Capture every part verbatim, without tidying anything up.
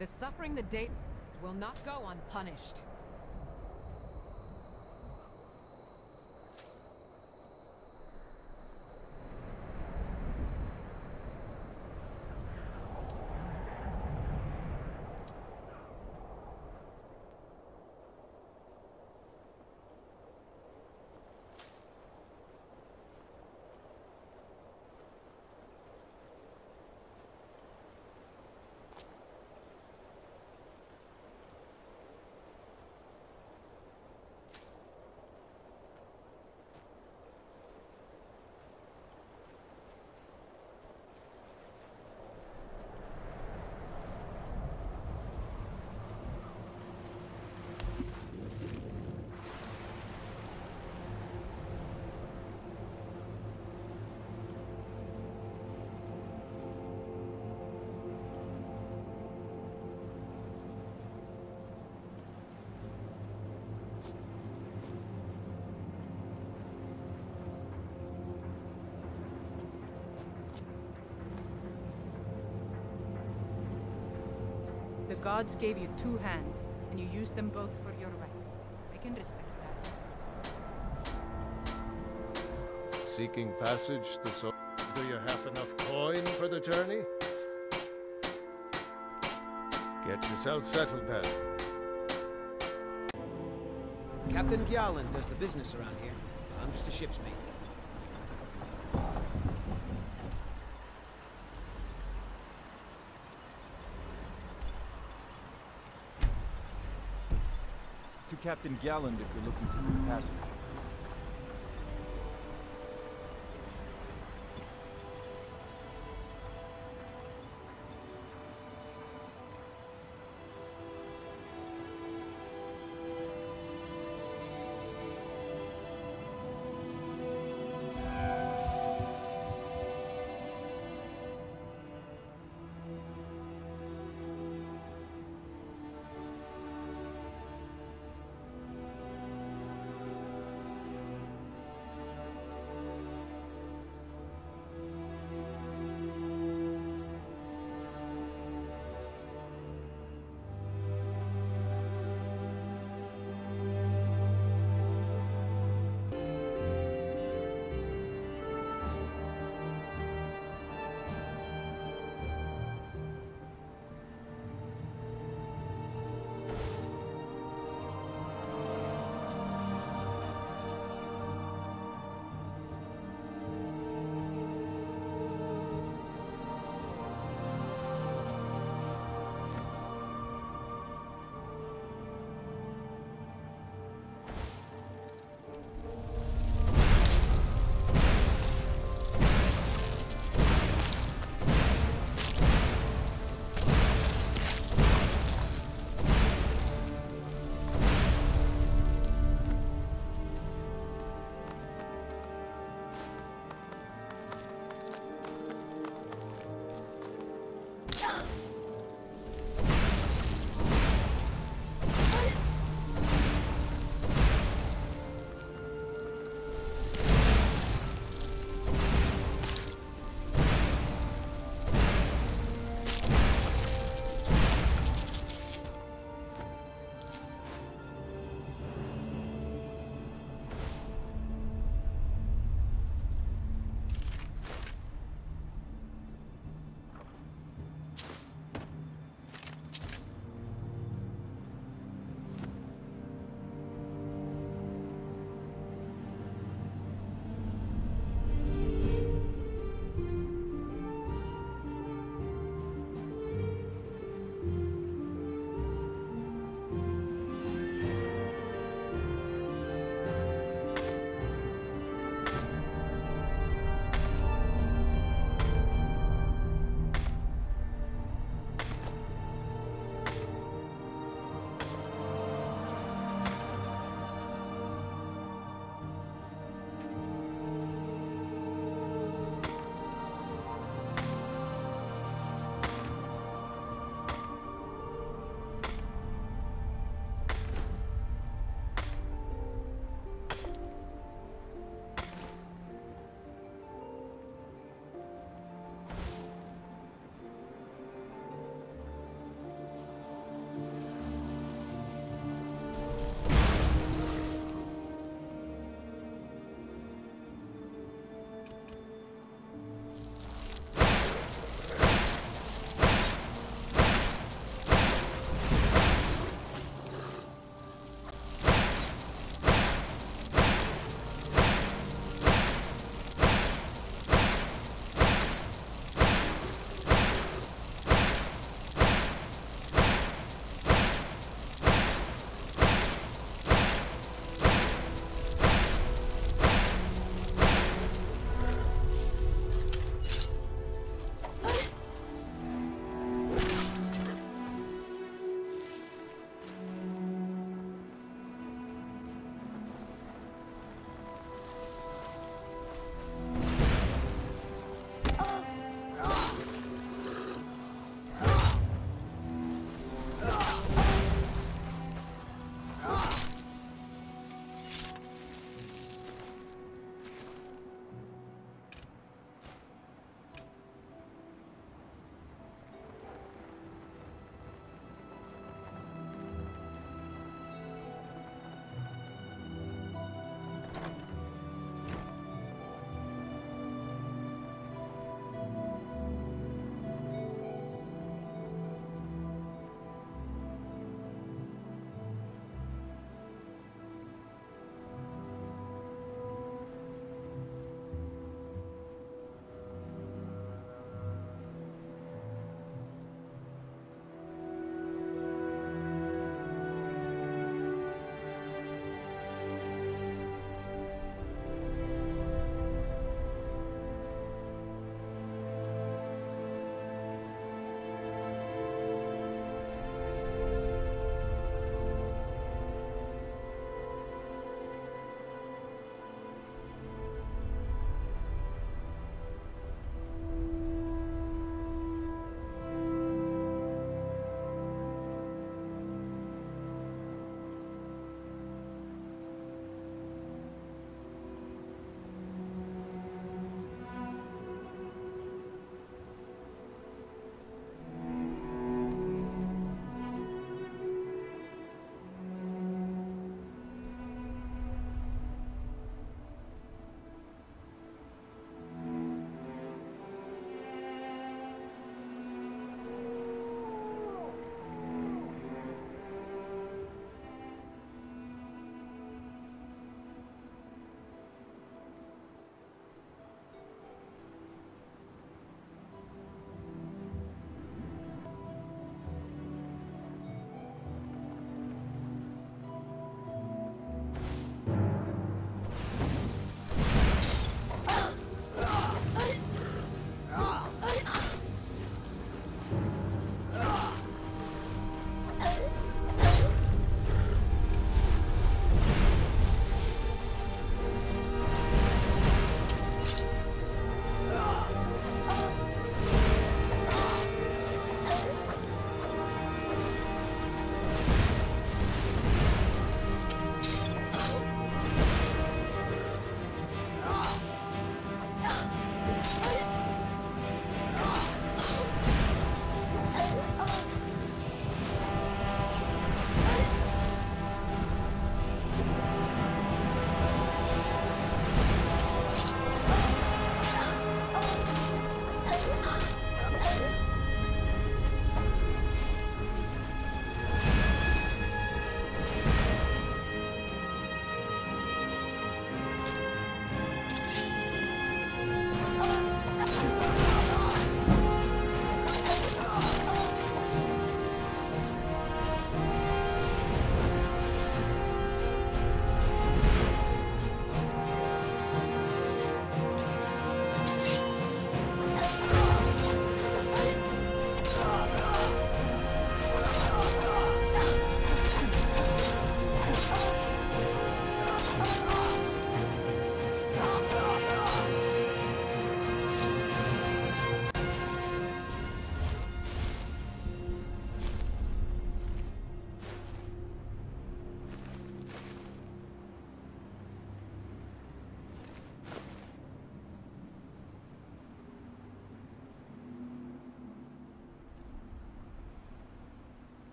The suffering the date will not go unpunished. The gods gave you two hands, and you used them both for your right. I can respect that. Seeking passage to so... Do you have enough coin for the journey? Get yourself settled then. Captain Gjalin does the business around here. I'm just a ship's mate. To Captain Gjalin, if you're looking to new passage.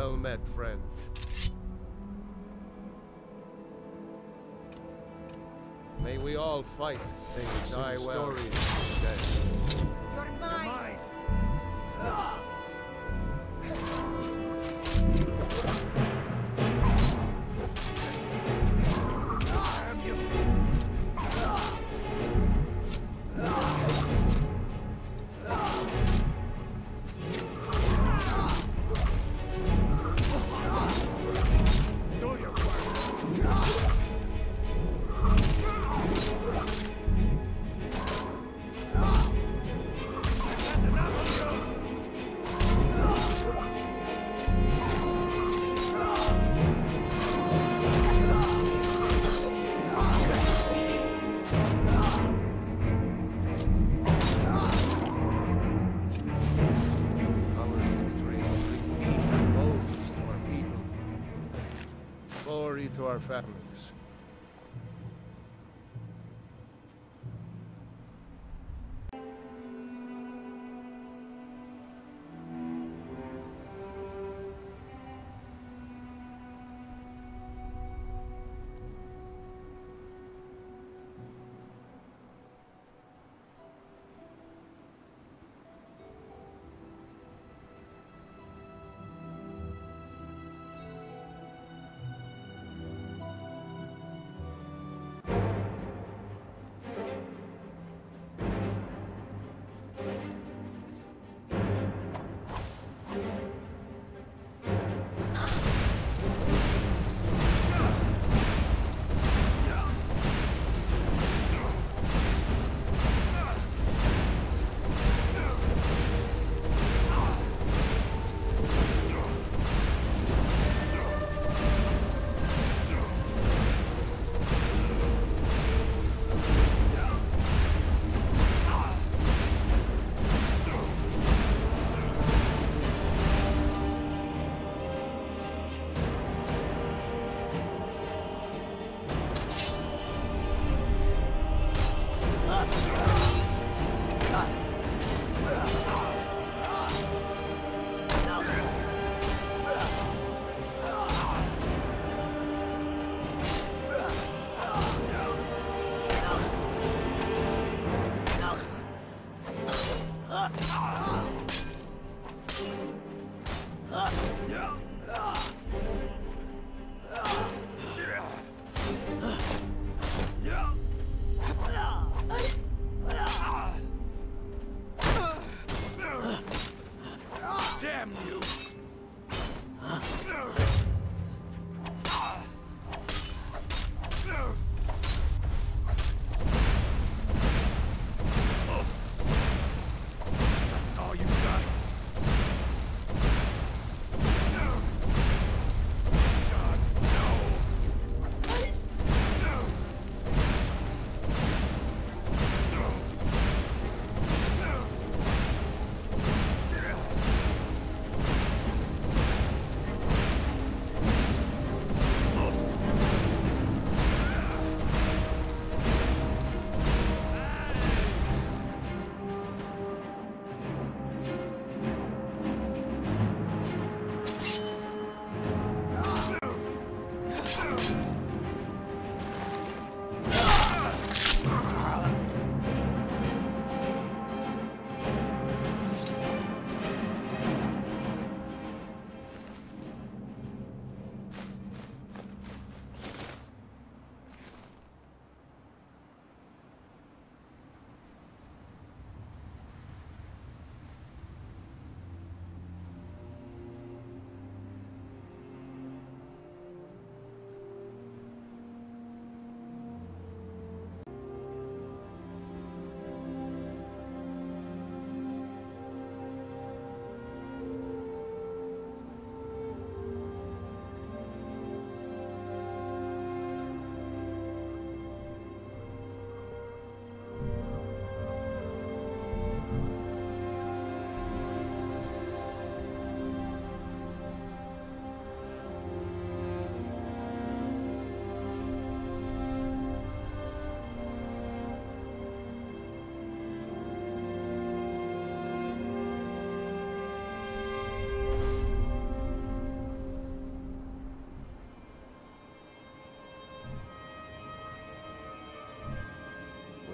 Well met, friend. May we all fight and die well. You're mine. To our families.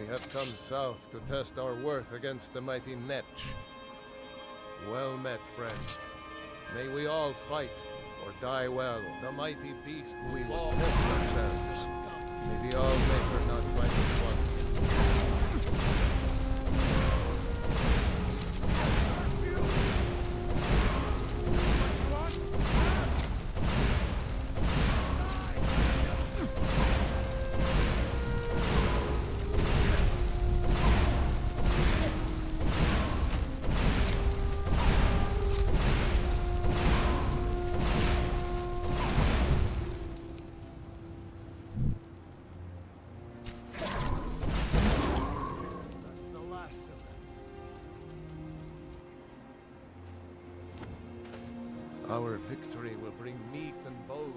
We have come south to test our worth against the mighty Netch. Well met, friend. May we all fight, or die well, the mighty beast we all host ourselves. May the All-Maker not fight as one. Our victory will bring meat and bones